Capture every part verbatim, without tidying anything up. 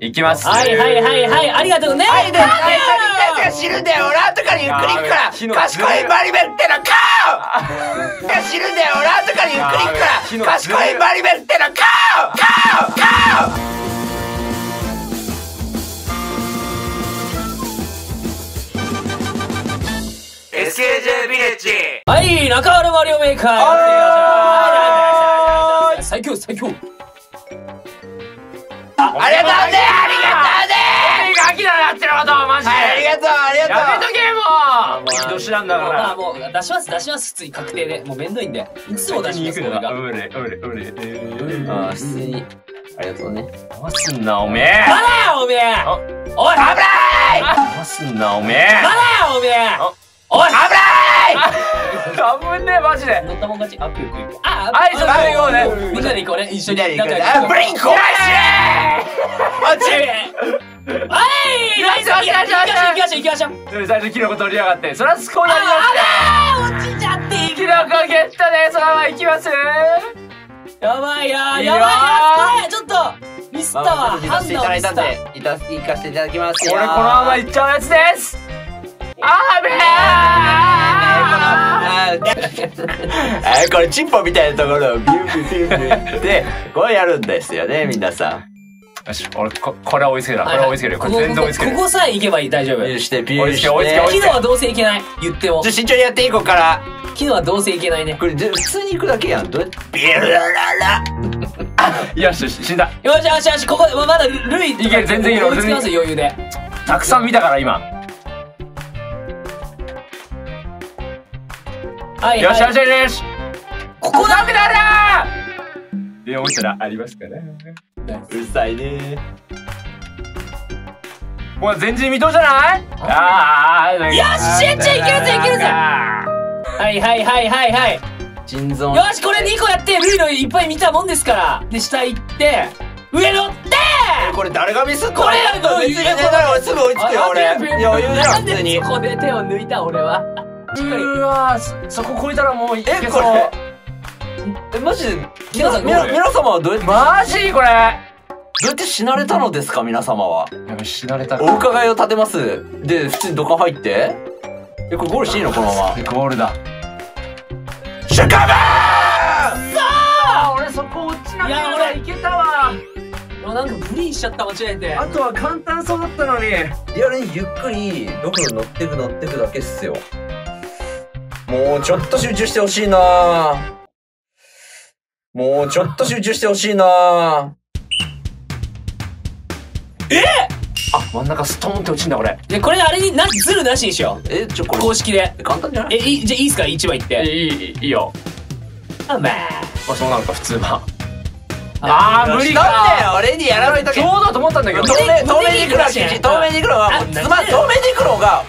いきます。はいはいはいはい、ありがとうね。はい、で、あいつが死ぬんだよ。俺後からゆっくり行くから。賢いマリベってのかー。が死ぬんだよ。俺後からゆっくり行くから。賢いマリベってのかー。かーかー。エスケージェー ビレッジ。はい、中原マリオメーカー。あー。最強最強。ありがとうね、ありがとうね。ガキだなってのことマジで。ありがとうありがとう。やめとけもう。年なんだから。もう出します出します普通に確定でもうめんどいんで。いつも出します。俺が。うれうれうれ。ああ普通にありがとうね。回すんなおめえ。まだよおめえ。おい危ない。回すんなおめえ。まだよおめえ。おい危ない危ねえマジで乗ったもん勝ち。アップ行こう。ああ、そう行こうね。みんなで行こうね。一緒に行こう。あ、ブリンコ。マジで。はい、ナイスナイスナイスナイス。行きましょう行きましょう。最初キノコ取りやがって。そらすこうなりました。あら落ちちゃって。キノコゲットでそのまま行きます。やばいよやばいよ。ちょっとミスったわ。ハンドをミスった。いただきいかせていただきますよ。俺このまま行っちゃうやつです。あーべーこれチンポみたいなところをビュンビュンビュンビュンってこうやるんですよね皆さん。よし俺これは追いつけるな。これは追いつけるよ。これ全然追いつける。ここさえ行けばいい。大丈夫。ビュンしてビュンして追いつけ追いつけ。昨日はどうせ行けない言っても。じゃ慎重にやっていこうから。昨日はどうせ行けないね。これ普通に行くだけやん。どうやってビュラララ。よしよし死んだ。よしよしよしここまだルイいける。全然いいよ。追いつきます余裕で。たくさん見たから今。はいはい、よしよしよし。ここダメだな。で思ったらありますから。うるさいね。もう全然見通じゃない。ああよししんちゃんいけるぜいけるぜ。はいはいはいはいはい腎臓。よしこれにこやってルイのいっぱい見たもんですから。で下行って上乗って。これ誰がミスったの。これやると別にね。俺すぐ追いつくよ俺。いや余裕じゃん普通に。ここで手を抜いた俺は。うわー、そこ越えたらもういけそう。え、これえ、マジで皆様はどうやってマジこれどうやって死なれたのですか皆様は。やべ、死なれたか。お伺いを立てます。で、普通にドカ入ってえ、これゴールしていいのこのまま。ゴールだ。シュカバーさあ俺そこ落ちなきゃ俺いけたわ。なんかグリーンしちゃった間違えて。あとは簡単そうだったのに。リアルにゆっくりどこに乗ってく乗ってくだけっすよ。もうちょっと集中してほしいな。もうちょっと集中してほしいな。えあ、真ん中ストーンって落ちんだこれ。で、これあれになズルなしにしよう。え、ちょ、これ公式で簡単じゃない。え、いじゃいいっすか一番いって。いいいいよ。あまあ。まあそうなのか普通は。ああ無理か。俺にやらないとけ。そうだと思ったんだけど。透明にいくらしい。透明にいくらは。つまり透明にいくらが。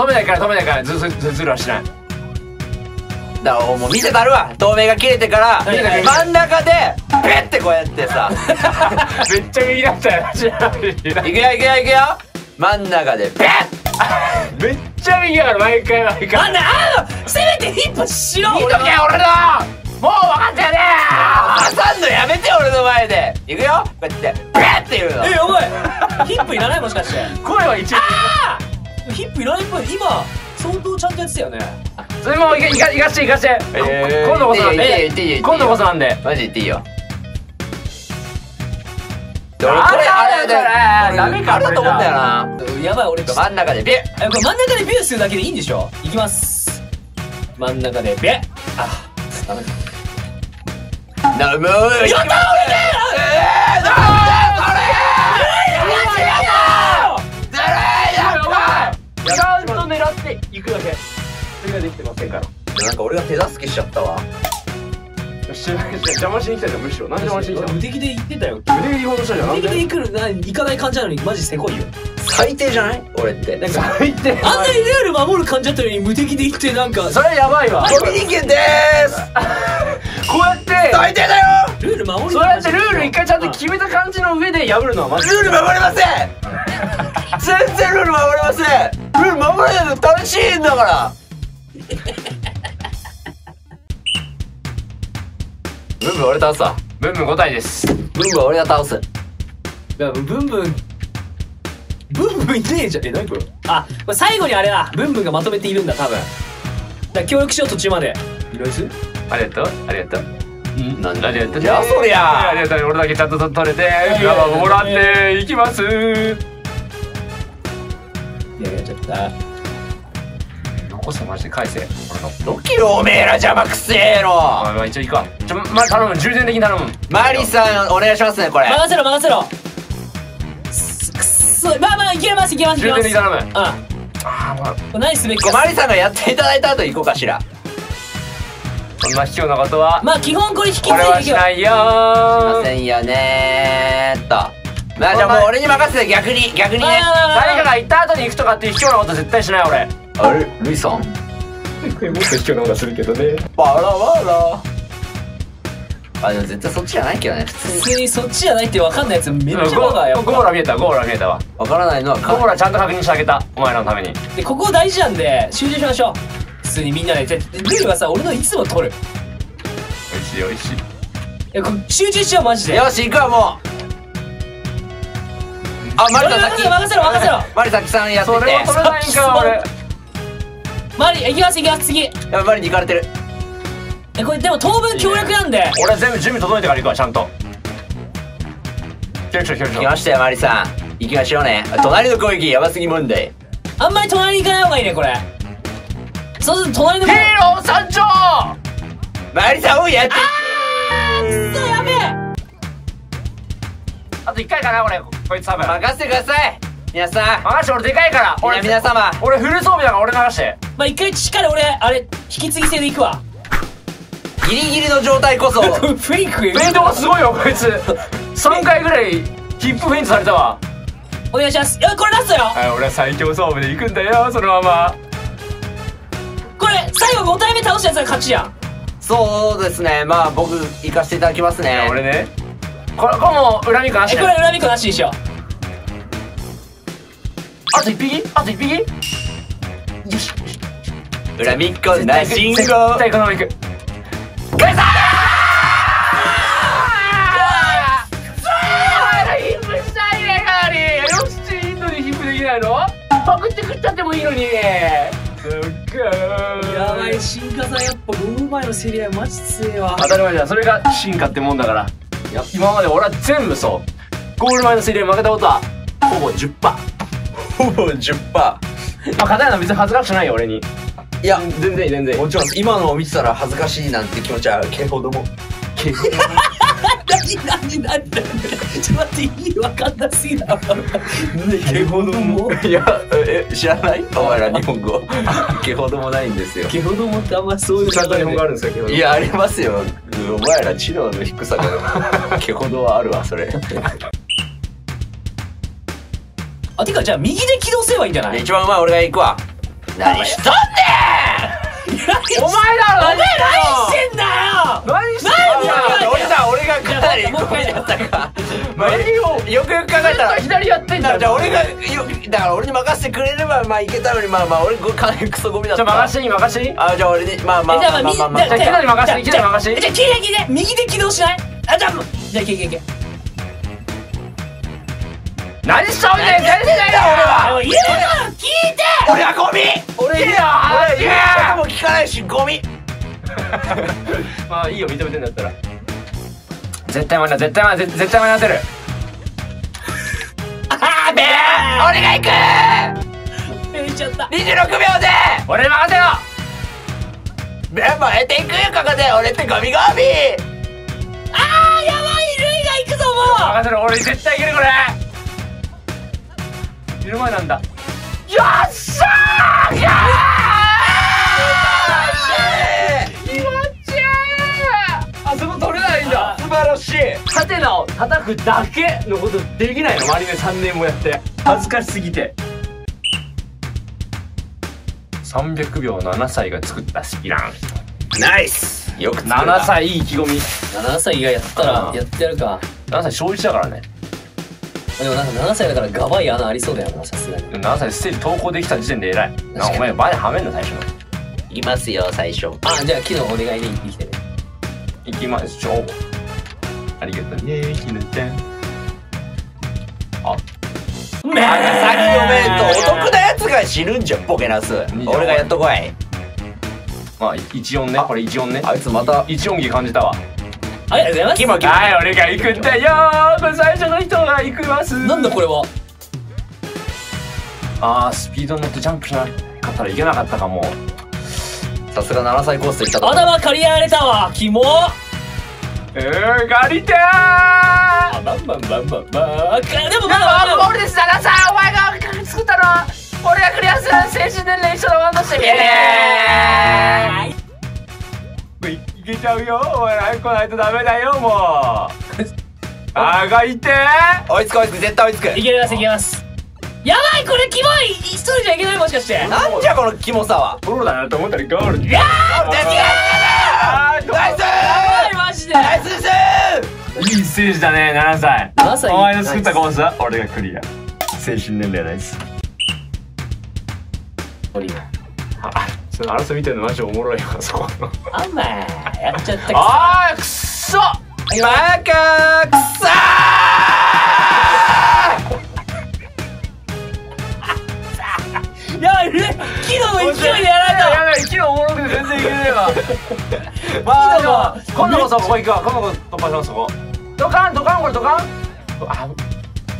止めないから止めないからずずずずるはしない。だからもう見てたるわ。透明が切れてから真ん中でペッてこうやってさめっちゃ右だったよ。いくよいくよいくよ真ん中でペッめっちゃ右だから毎回毎回。あんなあのせめてヒップしろ。見とけ俺のもう分かったよね。挟んのやめて俺の前で。いくよこうやってペッて言うの。えお前ヒップいらないもしかして声は一応。ヒップいらないっぽい。今相当ちゃんとやってたよね。それもいかしていかして今度こそなんで今度こそなんでマジ言っていいよ。これあれダメかあれだと思うんだよな。やばい俺真ん中でビュー。これ真ん中でビューするだけでいいんでしょ。いきます。真ん中でビュー。あっダメか。やった俺だよ。ちゃんと狙っていくだけ。それができてませんから。なんか俺が手助けしちゃったわ。邪魔しに来たじゃんむしろ。何邪魔しに来た。無敵で行ってたよ。無敵で行こうとしたじゃん。無敵で行くな行かない感じなのにマジせこいよ。最低じゃない？俺って。なんか最低。あんなにルール守る感じだったのに無敵で行ってなんか。それやばいわ。ゴミ人間でーす。こうやって。最低だよ。ルール守る。そうやってルール一回ちゃんと決めた感じの上で破るのはマジ。ルール守れません。全然ルール守れません。ルール守れないの楽しいんだから。ブンブン俺倒すわ。ブンブンご体です。ブンブン俺が倒す。だからブンブンブンブンいねえじゃん。え、何これ。あ、これ最後にあれだ、ブンブンがまとめているんだ多分。だから協力しよう途中まで。依頼する。ありがとうありがとう。ん、なんでありがとう。いやそりゃありがとう。俺だけちゃんと取れてガバもらっていきます。いややっちゃったこそマジで返せ。ろっキロおめえら邪魔くせえろ。まあまあ一応いいか。ちょ、ま、頼む、重点的に頼む。マリさんお願いしますねこれ。任せろ任せろ。くっそ、まあまあいけますいけます。重点的に頼む。うん。ああまあ。何すべきか。マリさんがやっていただいた後行こうかしら。こんな卑怯なことは。まあ基本これ引き継いでいくよ。これはしないよー。しませんよねーっと。まあじゃあもう俺に任せて逆に逆にね。誰かが行った後に行くとかっていう卑怯なこと絶対しない俺。あれルイさんこれもっと卑怯な方がするけどね。バラバラ。あでも絶対そっちじゃないけどね。普通にそっちじゃないって分かんないやつめっちゃバカや。ゴーラ見えたゴーラ見えたわ。分からないのはゴーラちゃんと確認してあげたお前らのために。でここ大事なんで集中しましょう。普通にみんなでルイはさ俺のいつも取る。おいしいおいしい。いやこれ集中しようマジで。よし行くわもう。あマリさん任せろ任せろ任せろ。マリさんさんやってて。それも取れないんか俺。マリ行きます行きます次。やっぱり行かれてる。えこれでも当分協力なんで。いいね、俺全部準備整えてから行くわちゃんと。協力しよう協力しよう。行きましたよマリさん。行きましょうね。隣の攻撃やばすぎ問題。あんまり隣に行かない方がいいねこれ。そうすると隣の。ヒーロー参上。マリさんをやって。あー、くそやべえ。あといっかいかな俺こいつ多分。任せてください。皆さん任せて俺でかいから。俺皆様。俺フル装備だから俺任して。まあ一回しっかり俺あれ引き継ぎ制でいくわ。ギリギリの状態こそ。フェイクフェイトがすごいよこいつ。さんかいぐらいヒップフェイントされたわ。お願いします。いやこれラストよ。はい俺は最強装備でいくんだよそのまま。これ最後ごたいめ倒したやつが勝ちやん。そうですねまあ僕行かせていただきますね。いや俺ね。これも恨みっこなし。えこれ恨みっこなしでしょ。あといっぴきあといっぴきよし恨みっこなしんご絶対このままいく。グサーヒップしたいねガーリー。よしちいいのにヒップできないのパクって食っちゃってもいいのに。そっかーやばい進化さんやっぱゴム前の競り合いマジ強えわ。当たり前じゃんそれが進化ってもんだから。今まで俺は全部そうゴール前の競り合い負けたことはほぼ じゅっパーセント。ほぼ じゅっパーセント。 まあ勝たないの別に恥ずかしくないよ俺に。いや全然全然もちろん今のを見てたら恥ずかしいなんて気持ちはけほどもけほども何何何ちょっと待って意味分かんなすぎだわ。けほどもいやえ知らないお前ら日本語けほどもないんですよ。けほどもってあんまそういうちゃんと日本語あるんですよ。いやありますよお前ら知能の低さがけほどはあるわそれ。あ、てかじゃあ右で起動すればいいんじゃない。一番うまい俺が行くわ。何しとんねんお前だろ。お前何してんだよ。何してんだよ。俺だ俺がかなりごめんだったか。よくよく考えたら左やってんだ。じゃあ俺がだから俺に任せてくれればまあいけたのにまあまあ俺かなりクソゴミだった。じゃあ任していい任していい。あじゃあ俺にまあまあまあまあまあまあじゃあキダに任していいキダに任していい。じゃあキダキダ右で起動しない。あじゃあじゃあいけいけいけ。何しちゃうんだよ。何してないよ俺は。言えよ聞いて。俺はゴミ。俺いいよ俺言うことも聞かないしゴミ。まあいいよ認めてんだったら絶対マリだ絶対マリだ絶対マリだってる。あーべー俺が行く。めっちゃった。にじゅうろくびょうで俺に任せよ。べー燃えていくよここで俺ってゴミゴミ。あーやばいルイが行くぞもう。任せろ俺絶対行けるこれ。いる前なんだ。よっしゃー！やー！気持ちいい！あそこ取れないんだ。素晴らしい。ハテナを叩くだけのことできないの。マリメさんねんもやって恥ずかしすぎて。さんびゃくびょうななさいが作ったスピラン。ナイス。よくななさいいい意気込み。ななさいがやったらやってやるか。ななさい小いちだからね。でもなんかななさいだからガバい穴ありそうだよなさすがに。ななさいステージ投稿できた時点で偉い。お前バネはめんの最初のいきますよ最初。あじゃあ昨日お願いで生きてねいきましょう。ありがとうねひなちゃん。めで先読めんとお得なやつが死ぬんじゃん。ボケナス俺がやっとこい。まあ一音ね、これ一音ね。あいつまた一音儀感じたわ。ありがとうございます。キモキモ。はい、俺が行くんだよー。これ最初の人が行きます。なんだこれは。ああ、スピードに乗ってジャンプしなかったらいけなかったかも。さすがななさいコースといったと。頭刈り上げたわ。キモ。うーん、借りてー。あ、バンバンバンバンバン。でもまだゴールです。ななさい、お前が作ったの。俺がクリアする精神年齢一緒のワンドしてみる。いけちゃうよ。お前来ないとダメだよもう。あがいてー。追いつく追いつく、絶対追いつく。いけますいけます。やばい、これキモい。一人じゃいけない、もしかして。なんじゃこのキモさは。プロだなと思ったらゴール。いやー、ナイス。ナイスです。いいステージだね、ななさい。ななさい、お前の作ったコースは俺がクリア。精神年齢ナイス。クリア。あ、その争いみたいなマジおもろいわ、そこの。あんまー、やっちゃった。あー、くっそバカー、くっそー。やばい、キノの勢いでやられた。やばい、キノおもろくて全然いけねえわ。まあでも今度こそここ行くわ。今度こそ突破します。ここドカンドカン、これドカン。あ、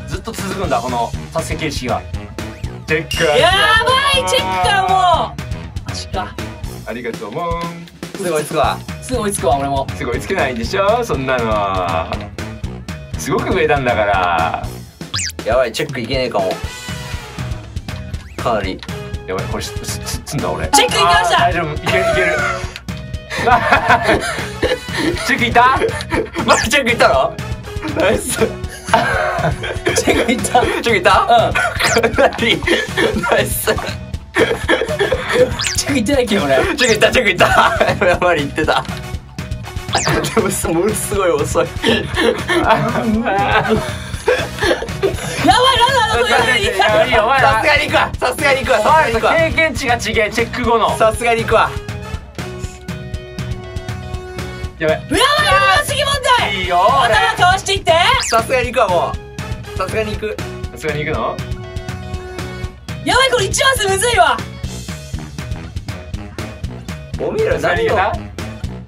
ずっと続くんだこの達成形式が。チェック。やばい、チェックかも。マジか。ありがとうもん。すぐ追いつくわ。すぐ追いつくわ。俺もすぐ追いつけないでしょそんなのは。すごく上なんだから。やばい、チェックいけねえかも。かなりやばい、これつんだ俺。チェックいきました。大丈夫、いけるいける。チェックいた？まだチェックいったの？ナイス。チェックいった？チェックいった？うん。かなりナイス。チェックいってないっけ俺。チェックいったチェックいった。やばい、いってた。でもすものすごい遅い。やばい、ランナーのところに。さすがに行くわ。さすがに行くわ。さすがに行くわ。経験値が違え、チェック後の。さすがに行くわ。やばい、裏は次問題。いいよ、頭かわしていって。さすがに行くわ。もうさすがに行く。さすがに行くの。やばい、これ一マスむずいわ。おめえら何だ。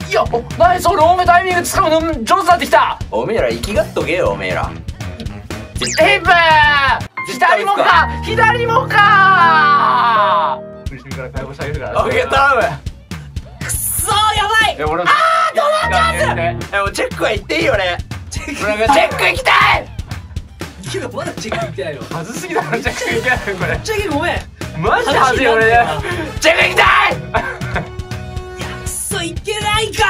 いや、お前それ多めタイミング使うの上手になってきた。おめえら生きがっとけよ。おめえらヘブ左もか左もか。後ろから解放してあげるから。オッケー、頼む。くそー、やばい。ああ、チェックは行っていいよね。チェック行きたい。けどまだチェック行ってないの。はずすぎだろ、チェック行けないこれ。チェックごめん。マジではずい俺。チェック行きたい。いや、くそ行けないか。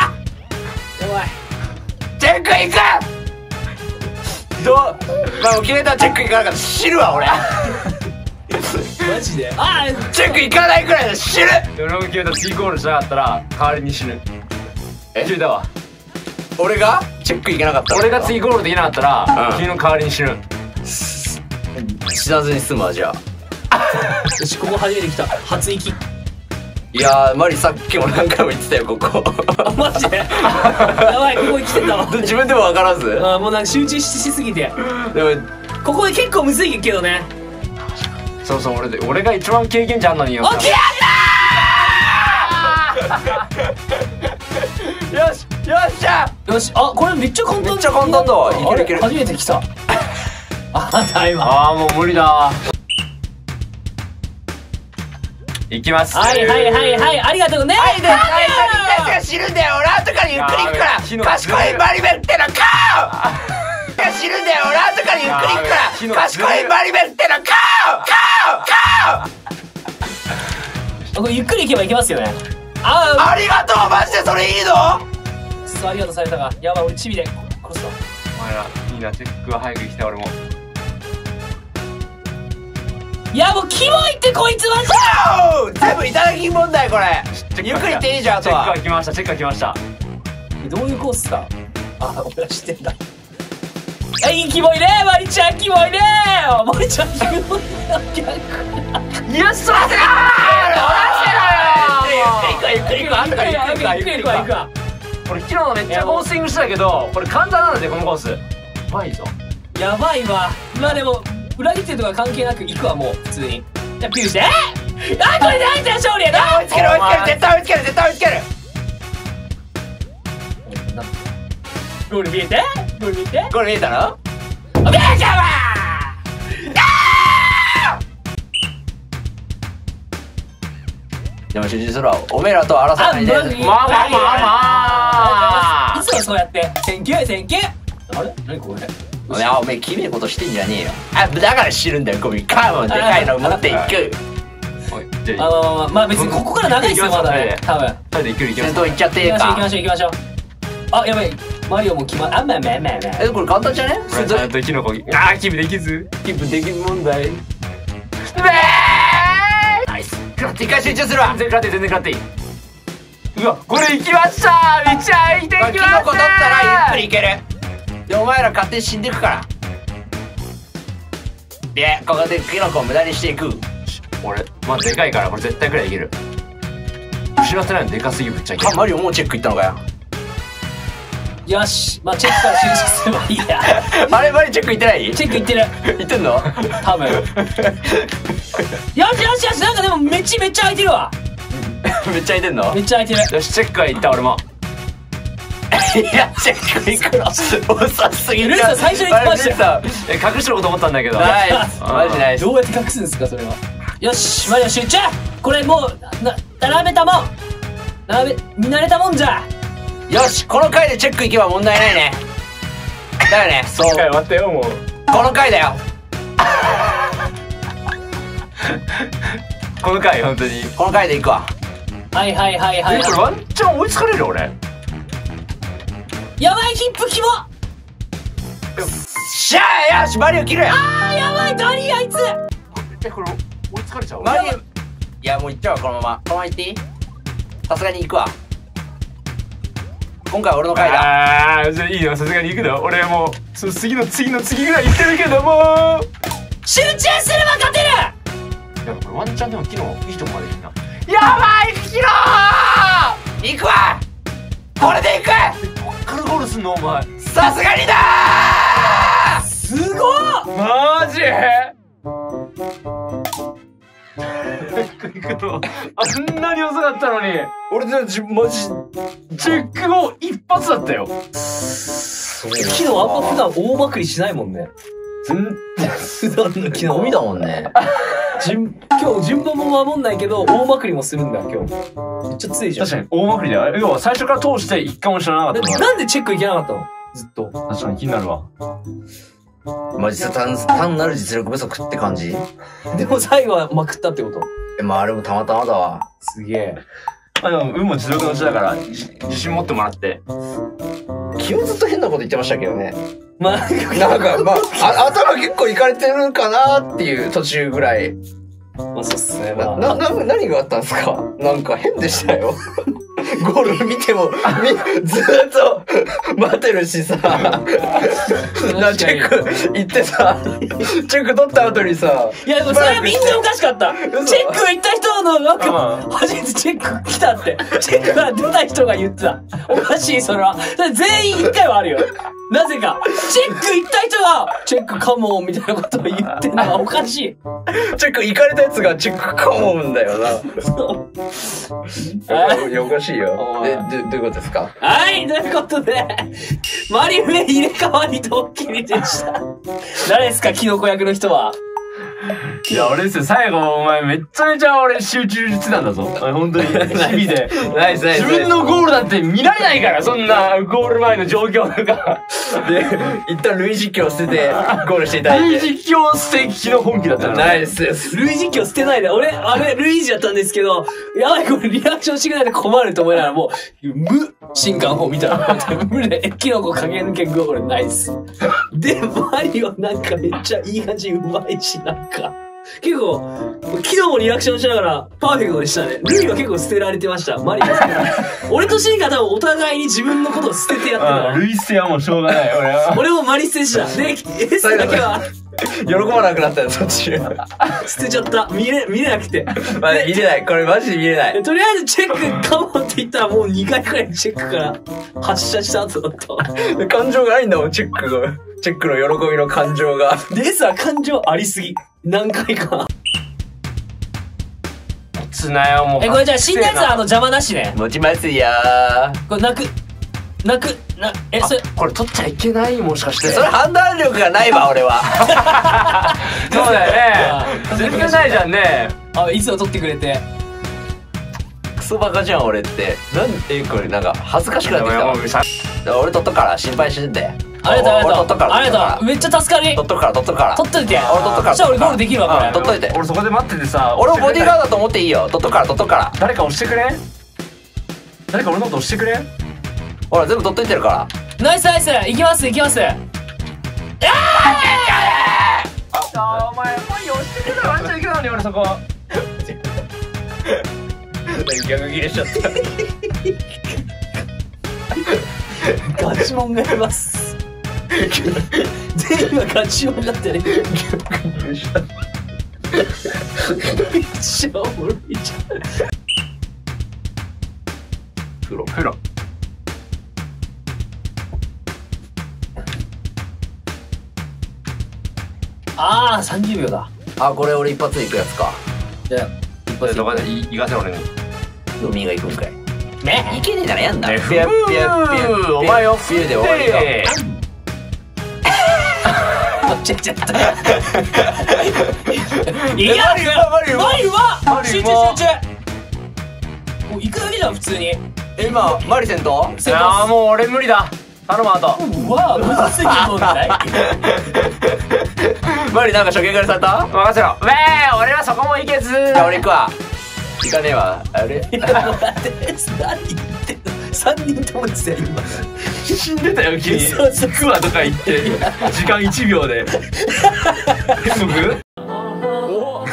おい。チェック行く。どう？まあ決めた、チェック行かなかった。知るわ俺。マジで。あ、チェック行かないくらいだ。知る。俺も決めた。次ゴールしなかったら代わりに死ぬ。決めたわ。俺がチェックいけなかった。俺が次ゴールできなかったら君の代わりに死ぬ。死なずに済むわじゃあ。よし、ここ初めて来た。初息。いやー、マリさっきも何回も言ってたよここ。マジで。やばい、ここに来てたわ。自分でも分からず。あ、もうなんか集中しすぎて。でもここで結構むずいけどね。そうそう、俺で俺が一番経験値あんのによ。起きやったー。よし。よっしゃよし、あ、これめっちゃ簡単だ。めっちゃ簡単だわ。いけるいける。初めて来た。あ、タイマー。ああ、もう無理だ。いきます。はいはいはいはい、ありがとうね。はいで、はいはいはい。死ぬんだよ、俺後からゆっくり行くから。賢いマリベってのかー。死ぬんだよ、俺後からゆっくり行くから。賢いマリベってのかー。これゆっくり行けば行けますよね。あ、ありがとう、マジでそれいいの。ありがとうされたが、やばい、俺チビで殺すわ。お前らいいな、チェックは早く来た。俺もいや、もうキモいってこいつマジで。全部いただき問題これ。ゆっくり行っていいじゃん。あとはチェックが来ました。チェックが来ました。どういうコースか。あ、俺は知ってんだ。いい、キモいねマリちゃん。キモいねマリちゃん。キモいね。よっしゃー、ゆっくり行くわ。ゆっくり行くわ。ゆっくり行くわ。ゆっくり行くわ。これ昨日めっちゃコースイングしたけど、これ簡単なんでこのコース。うまいぞ。やばいわ。まあでも裏切ってとか関係なく行くわ、もう普通に。じゃあピューして、えー、あこれであいつら勝利やな。追いつける追いつける絶対追いつける絶対追いつける。ゴール見えてゴール見えてゴール見えたろ。おめえじゃんわー。でも主人それはおめえらと争わないで。まあまあまあまあ。いつもそうやってセンキューセンキュー。あれ何これ。お前おめえきれいことしてんじゃねえよ。あだから知るんだよゴミ。カーボンでかいの持っていく。あまあまあまあ別にここから長いですよまだね。多分。先頭行っちゃっていいか。行きましょう行きましょう行きましょう。あ、やばい。マリオも決まっ、あんまんまんまんまん。え、これ簡単じゃね？ちゃんとキノコ。ああ、キープできず。キープできる問題。うめえ。ナイス。一回集中するわ。全然勝て、全然勝ていい。うわ、これ行きました。めっちゃ開いてきました。キノコ取ったらゆっくりいける。で、お前ら勝手に死んでくから。で、ここでキノコを無駄にしていく。俺、まあでかいから、これ絶対くらいいける。後ろせないのでかすぎぶっちゃけ。あ、マリオもうチェックいったのかよ。よし、まあチェックから収縮すればいいや。あれマリチェックいってない？チェックいってる。いってんの？多分。よしよしよし、なんかでもめっちゃめっちゃ空いてるわ。めっちゃ空いてんの？めっちゃ空いてる。よしチェックはいった俺も。いやチェックいくの遅すぎる。ルーさん最初に来ましたよ。隠しろと思ったんだけど。ナイス。マジナイス。どうやって隠すんですかそれは。よしマリオ集中。これもうな並べたもん。並べ見慣れたもんじゃ。よし、この回でチェックいけば問題ないね。だよね。そう。一回終わったよもう。この回だよ。この回本当に。この回でいくわ。はいはいはいはい。これワンチャン追いつかれる俺。やばいヒップキモ。よっしゃーよしマリオ切る。ああやばいダリーあいつ。えこれ追いつかれちゃう。マリオ。いやもういっちゃうわこのまま。このままいっていい？さすがに行くわ。今回俺の回だ。ああ、じゃいいよ、さすがに行くだ。俺もう、その次の次の次ぐらい行ってるけども。集中すれば勝てる。やばい、これワンチャンでもキノいいとこまで行くな。やばい、キノー。行くわ。これで行く。こっからゴールすんの、お前。さすがにだー。すごい。マジ。あんなに遅かったのに俺たちマジチェックも一発だったよ。昨日あんま普段大まくりしないもんね。全然ゴミだもんね。今日順番も守んないけど大まくりもするんだ今日。めっちゃ強いじゃん。確かに大まくりだよ。要は最初から通して一回も知らなかった。なんでチェックいけなかったのずっと。確かに気になるわ。まあ実は単なる実力不足って感じ。でも最後はまくったってこと。え、まああれもたまたまだわ。すげえ。まあでも運も実力のうちだから自信持ってもらって。気をずっと変なこと言ってましたけどね。まあなんかまあ頭結構いかれてるかなっていう途中ぐらい。そうっすね。まあなな何があったんですか。なんか変でしたよ。ゴール見てもずっと待ってるしさ。なチェック行ってさチェック取った後にさ。いやでもそれはみんなおかしかった。チェック行った人のなんか初めてチェック来たってチェックが出た人が言ってた。おかしいそれは。それ全員いっかいはあるよ。なぜかチェック行った人がチェックカモンみたいなことを言ってんのはおかしい。チェック行かれたやつがチェックカモンだよな。そういやおかしいよ。え、ど、どういうことですか？はい、ということで、マリオへ入れ替わりドッキリでした。誰ですか、キノコ役の人は。いや、俺ですよ、最後、お前、めっちゃめちゃ俺、集中してたんだぞ。本当に、日々で。自分のゴールだって見られないから、そんな、ゴール前の状況とか。で、一旦類実況捨てて、ゴールしていただいて。類実況捨て、昨日本気だったの。ないです。類実況捨てないで、俺、あれ、類似だったんですけど、やばい、これ、リアクションしてくれないで困ると思いながら、もう、無、新刊本見たら、無で、キノコ駆け抜けゴール、ナイス。で、マリオなんかめっちゃいい感じ、うまいし、なんか。結構、昨日もリアクションしながらパーフェクトでしたね。ルイは結構捨てられてました。マリオ捨てられて俺とシンカ多分お互いに自分のことを捨ててやってた。ルイ捨てはもうしょうがない、俺は。俺もマリ捨てした。で、エースだけは。喜ばなくなったよ、途中。捨てちゃった。見れ、見れなくて。まあ、見れない。これマジで見れない。とりあえずチェックかもって言ったらもうにかいくらいチェックから発射した後だった。感情がないんだもん、チェックが。チェックの喜びの感情が。でさ、感情ありすぎ。何回か。つなよ、もう。え、これじゃあ、死んだやつはあの邪魔なしね。持ちますよー。これ泣く。泣くな、え、それこれ取っちゃいけないもしかしてそれ判断力がないわ俺は。そうだよね、自分がないじゃんね。あ、いつも取ってくれてクソバカじゃん俺って。なんでこれなんか恥ずかしくなってきた。俺取っとから心配してて。ありがとう、俺取っとから、ありがとう、めっちゃ助かり。取っとから取っとから取っといて、俺取っとから、じゃあ俺ゴールできるわこれ。取っといて、俺そこで待っててさ、俺をボディーガードだと思っていいよ。取っとから取っとから、誰か押してくれ、誰か俺のこと押してくれ。ほら全部取っといてるから。ナイスナイス、いきますいきます。ええ、あ、お前ポイ押してくれたらワンチャンいけたのに俺そこ逆ギレしちゃった。ガチモンがいます全員がガチモンだってね。逆ギレしちゃった。めっちゃおもろいじゃん。プロプロああさんじゅうびょうだ。あ、これ俺一発でいくやつか。じゃあ一発でどこでいかせ俺に海が行くんかいね。いけねえならやんだ。ピュッピュッピュッ、お前をピュで終わりだ。あっちゃっちゃった。いやマリは集中集中、もう行くだけじゃん普通に。今マリ戦闘。いやもう俺無理だ、頼む。あとうわぁむずすぎるもんじゃない。マリなんか初見からされた？任せろ。ウェー、俺はそこもいけずー。じゃあ俺行くわ。行かねえわ。あれ？いや待って、何言ってんの？さんにんともですよ今。死んでたよ君。行くわとか言って時間いちびょうで。すぐ？お。